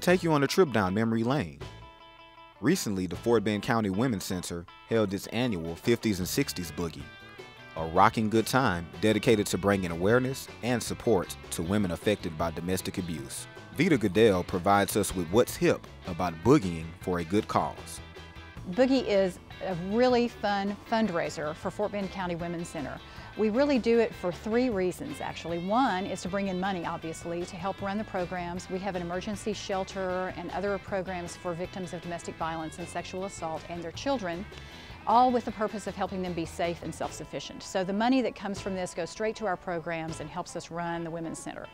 We take you on a trip down memory lane. Recently, the Fort Bend County Women's Center held its annual 50s and 60s boogie, a rocking good time dedicated to bringing awareness and support to women affected by domestic abuse. Vita Goodell provides us with what's hip about boogieing for a good cause. Boogie is a really fun fundraiser for Fort Bend County Women's Center. We really do it for three reasons, actually. One is to bring in money, obviously, to help run the programs. We have an emergency shelter and other programs for victims of domestic violence and sexual assault and their children, all with the purpose of helping them be safe and self-sufficient. So the money that comes from this goes straight to our programs and helps us run the Women's Center.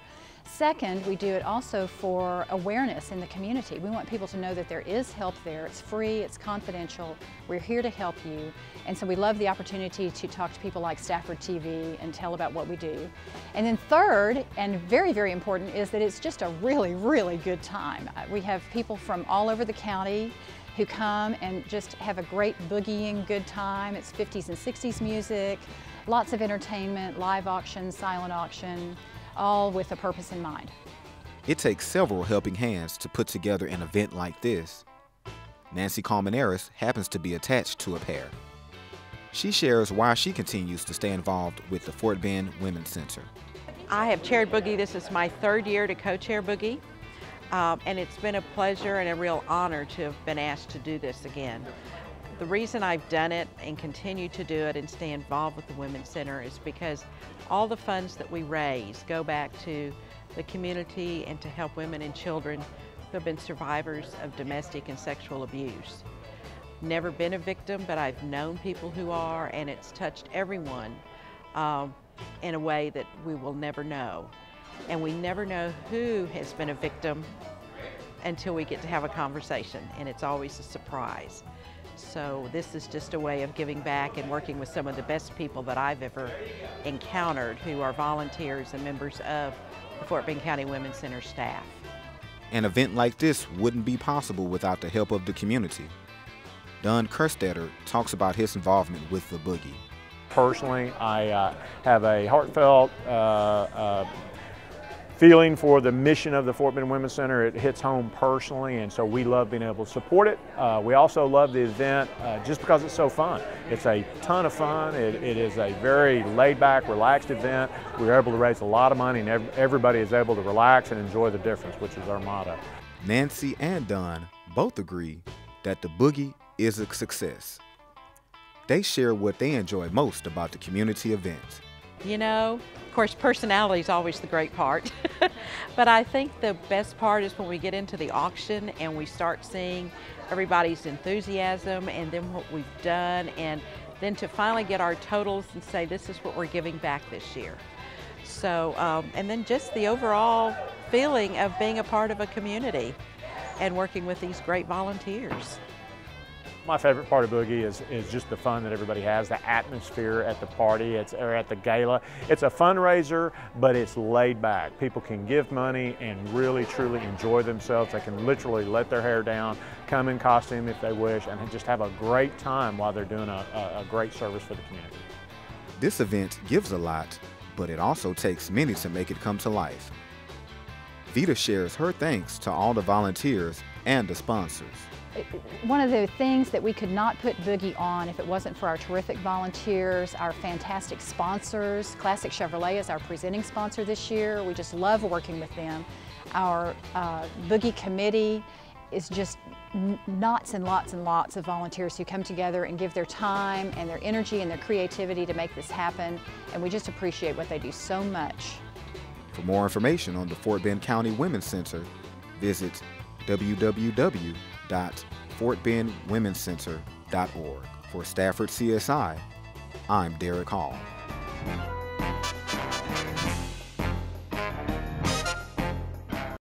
Second, we do it also for awareness in the community. We want people to know that there is help there. It's free, it's confidential, we're here to help you. And so we love the opportunity to talk to people like Stafford TV and tell about what we do. And then third, and very, very important, is that it's just a really, really good time. We have people from all over the county who come and just have a great boogieing good time. It's 50s and 60s music, lots of entertainment, live auction, silent auction, all with a purpose in mind. It takes several helping hands to put together an event like this. Nancy Colmenares happens to be attached to a pair. She shares why she continues to stay involved with the Fort Bend Women's Center. I have chaired boogie. This is my third year to co-chair boogie. And it's been a pleasure and a real honor to have been asked to do this again. The reason I've done it and continue to do it and stay involved with the Women's Center is because all the funds that we raise go back to the community and to help women and children who have been survivors of domestic and sexual abuse. Never been a victim, but I've known people who are, and it's touched everyone in a way that we will never know. And we never know who has been a victim until we get to have a conversation, and it's always a surprise. So this is just a way of giving back and working with some of the best people that I've ever encountered who are volunteers and members of the Fort Bend County Women's Center staff. An event like this wouldn't be possible without the help of the community. Don Kerstetter talks about his involvement with the boogie. Personally, I have a heartfelt feeling for the mission of the Fort Bend Women's Center. It hits home personally, and so we love being able to support it. We also love the event just because it's so fun. It's a ton of fun. It is a very laid-back, relaxed event. We were able to raise a lot of money, and everybody is able to relax and enjoy the difference, which is our motto. Nancy and Don both agree that the boogie is a success. They share what they enjoy most about the community events. You know, of course, personality is always the great part, but I think the best part is when we get into the auction and we start seeing everybody's enthusiasm and then what we've done, and then to finally get our totals and say this is what we're giving back this year. So, and then just the overall feeling of being a part of a community and working with these great volunteers. My favorite part of boogie is just the fun that everybody has, the atmosphere at the party or at the gala. It's a fundraiser, but it's laid back. People can give money and really, truly enjoy themselves. They can literally let their hair down, come in costume if they wish, and just have a great time while they're doing a great service for the community. This event gives a lot, but it also takes many to make it come to life. Vita shares her thanks to all the volunteers and the sponsors. One of the things that we could not put boogie on if it wasn't for our terrific volunteers, our fantastic sponsors. Classic Chevrolet is our presenting sponsor this year. We just love working with them. Our boogie committee is just lots and lots and lots of volunteers who come together and give their time and their energy and their creativity to make this happen. And we just appreciate what they do so much. For more information on the Fort Bend County Women's Center, visit www.fortbendwomencenter.org. For Stafford CSI, I'm Derek Hall.